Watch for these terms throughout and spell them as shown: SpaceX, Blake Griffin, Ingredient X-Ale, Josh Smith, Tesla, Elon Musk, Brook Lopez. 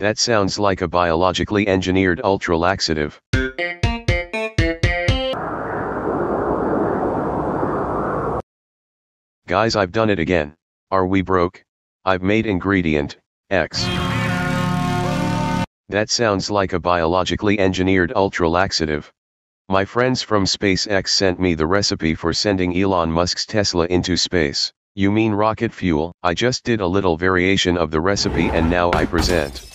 That sounds like a biologically engineered ultra laxative. Guys, I've done it again. Are we broke? I've made Ingredient X. That sounds like a biologically engineered ultra laxative. My friends from SpaceX sent me the recipe for sending Elon Musk's Tesla into space. You mean rocket fuel? I just did a little variation of the recipe and now I present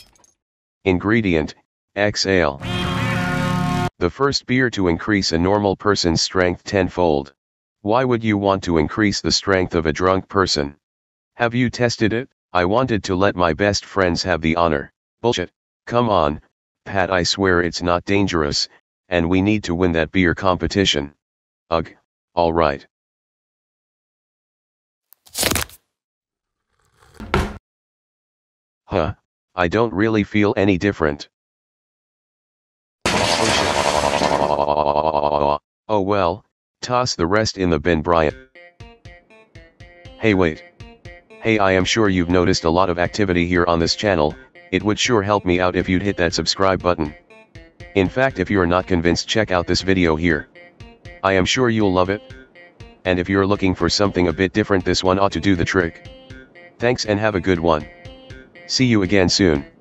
Ingredient X-Ale, the first beer to increase a normal person's strength tenfold. Why would you want to increase the strength of a drunk person? Have you tested it? I wanted to let my best friends have the honor. Bullshit. Come on, Pat, I swear it's not dangerous, and we need to win that beer competition. Ugh, alright. Huh. I don't really feel any different. Oh well, toss the rest in the bin, Brian. Hey wait. Hey, I am sure you've noticed a lot of activity here on this channel. It would sure help me out if you'd hit that subscribe button. In fact, if you're not convinced, check out this video here. I am sure you'll love it. And if you're looking for something a bit different, this one ought to do the trick. Thanks and have a good one. See you again soon.